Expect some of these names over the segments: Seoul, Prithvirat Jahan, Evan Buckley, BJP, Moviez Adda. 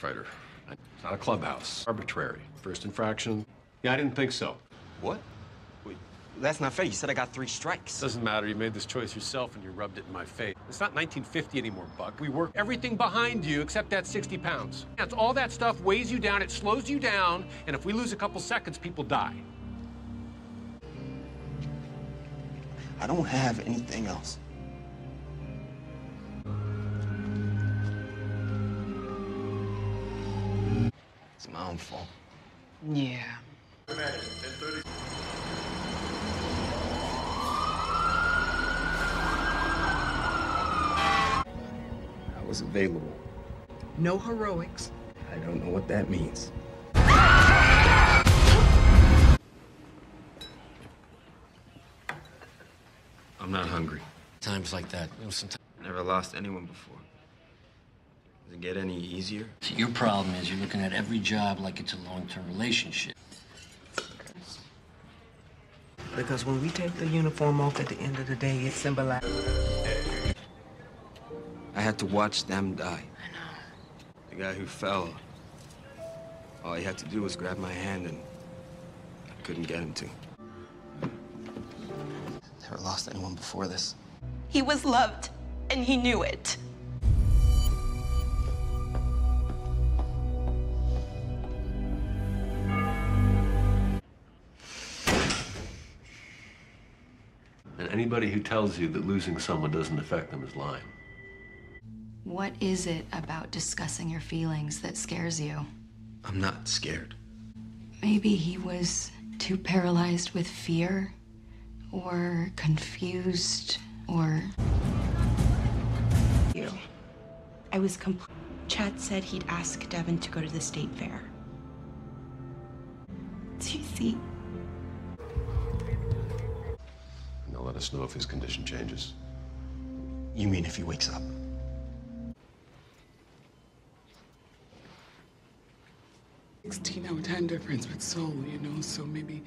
Fighter. It's not a clubhouse. Arbitrary. First infraction. Yeah, I didn't think so. What? Wait, that's not fair. You said I got 3 strikes. Doesn't matter. You made this choice yourself and you rubbed it in my face. It's not 1950 anymore, Buck. We work everything behind you except that 60 pounds. That's all that stuff weighs you down. It slows you down. And if we lose a couple seconds, people die. I don't have anything else. It's my own fault. Yeah. I was available. No heroics. I don't know what that means. I'm not hungry. Times like that, you know, sometimes... I never lost anyone before. Does it get any easier? See, your problem is you're looking at every job like it's a long-term relationship. Because when we take the uniform off at the end of the day, it symbolizes... I had to watch them die. I know. The guy who fell, all he had to do was grab my hand and I couldn't get him to. Never lost anyone before this. He was loved, and he knew it. And anybody who tells you that losing someone doesn't affect them is lying. What is it about discussing your feelings that scares you? I'm not scared. Maybe he was too paralyzed with fear. Or confused, or... You. I was Chad said he'd ask Devin to go to the state fair. Do you see? And they'll let us know if his condition changes. You mean if he wakes up? $16-hour time difference with Seoul, you know, so maybe...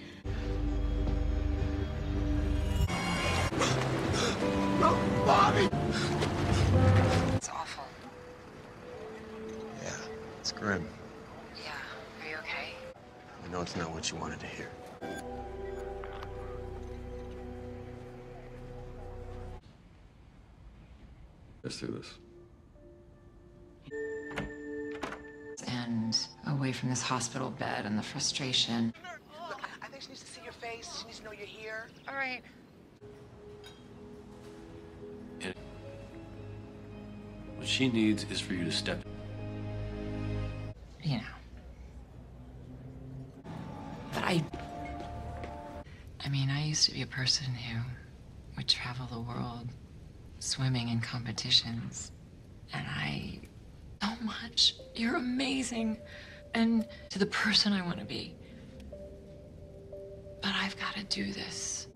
No, Bobby! It's awful. Yeah, it's grim. Yeah, are you okay? I know it's not what you wanted to hear. Let's do this. And away from this hospital bed and the frustration. Look, I think she needs to see your face. She needs to know you're here. All right. What she needs is for you to step in. You know. But I mean, I used to be a person who would travel the world swimming in competitions. And I... so much. You're amazing. And to the person I want to be. But I've got to do this.